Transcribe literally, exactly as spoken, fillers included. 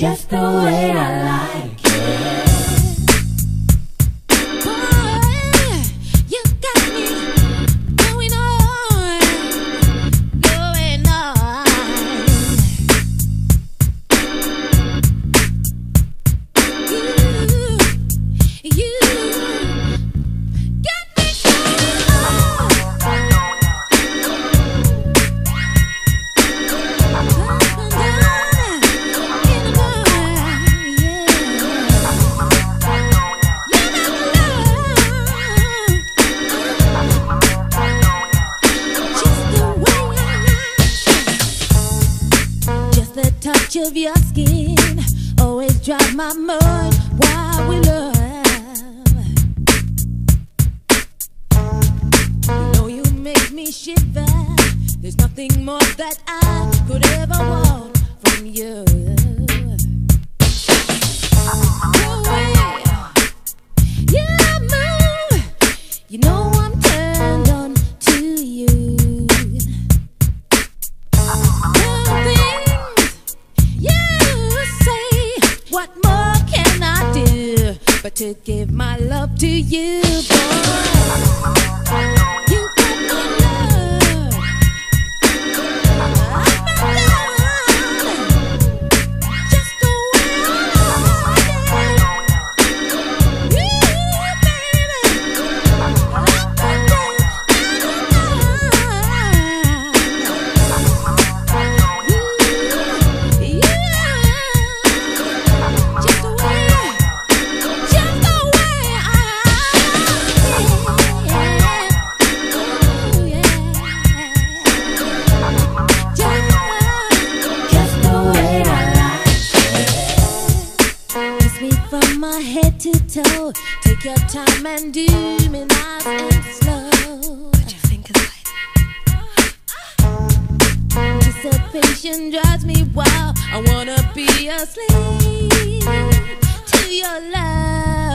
just the way I like it. Touch of your skin always drives my mind while we love. You know you make me shiver. There's nothing more that I could ever want from you. The way you move, you know I'm turned on to you. What more can I do but to give my love to you, boy? You got my love. I'm not just the way I like it. Yeah, baby, I'm not you, yeah. Head to toe, take your time and do me nice and slow. Put your fingers light. Anticipation drives me wild. I wanna be asleep to your love.